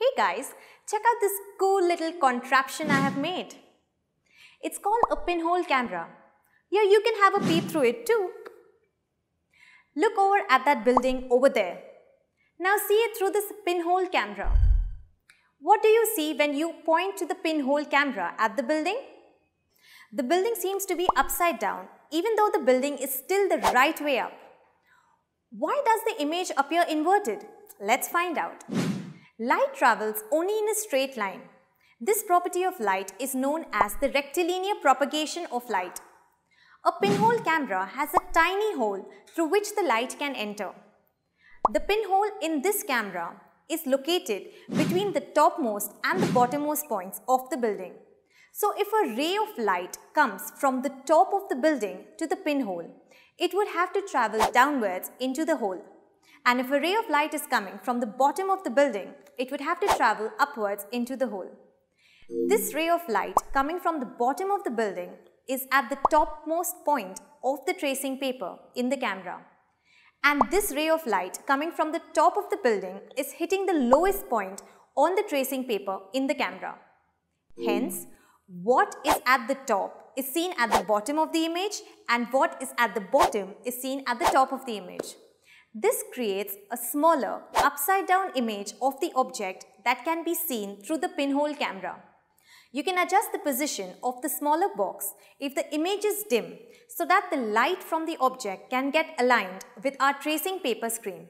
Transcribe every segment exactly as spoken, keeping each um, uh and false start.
Hey guys, check out this cool little contraption I have made. It's called a pinhole camera. Here you can have a peep through it too. Look over at that building over there. Now see it through this pinhole camera. What do you see when you point to the pinhole camera at the building? The building seems to be upside down, even though the building is still the right way up. Why does the image appear inverted? Let's find out. Light travels only in a straight line. This property of light is known as the rectilinear propagation of light. A pinhole camera has a tiny hole through which the light can enter. The pinhole in this camera is located between the topmost and the bottommost points of the building. So if a ray of light comes from the top of the building to the pinhole, it would have to travel downwards into the hole. And if a ray of light is coming from the bottom of the building, it would have to travel upwards into the hole. This ray of light coming from the bottom of the building is at the topmost point of the tracing paper in the camera. And this ray of light coming from the top of the building is hitting the lowest point on the tracing paper in the camera. Hence, what is at the top is seen at the bottom of the image, and what is at the bottom is seen at the top of the image. This creates a smaller, upside-down image of the object that can be seen through the pinhole camera. You can adjust the position of the smaller box if the image is dim so that the light from the object can get aligned with our tracing paper screen.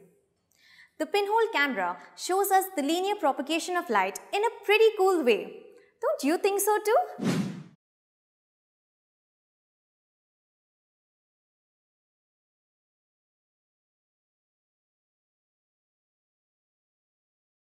The pinhole camera shows us the linear propagation of light in a pretty cool way. Don't you think so too?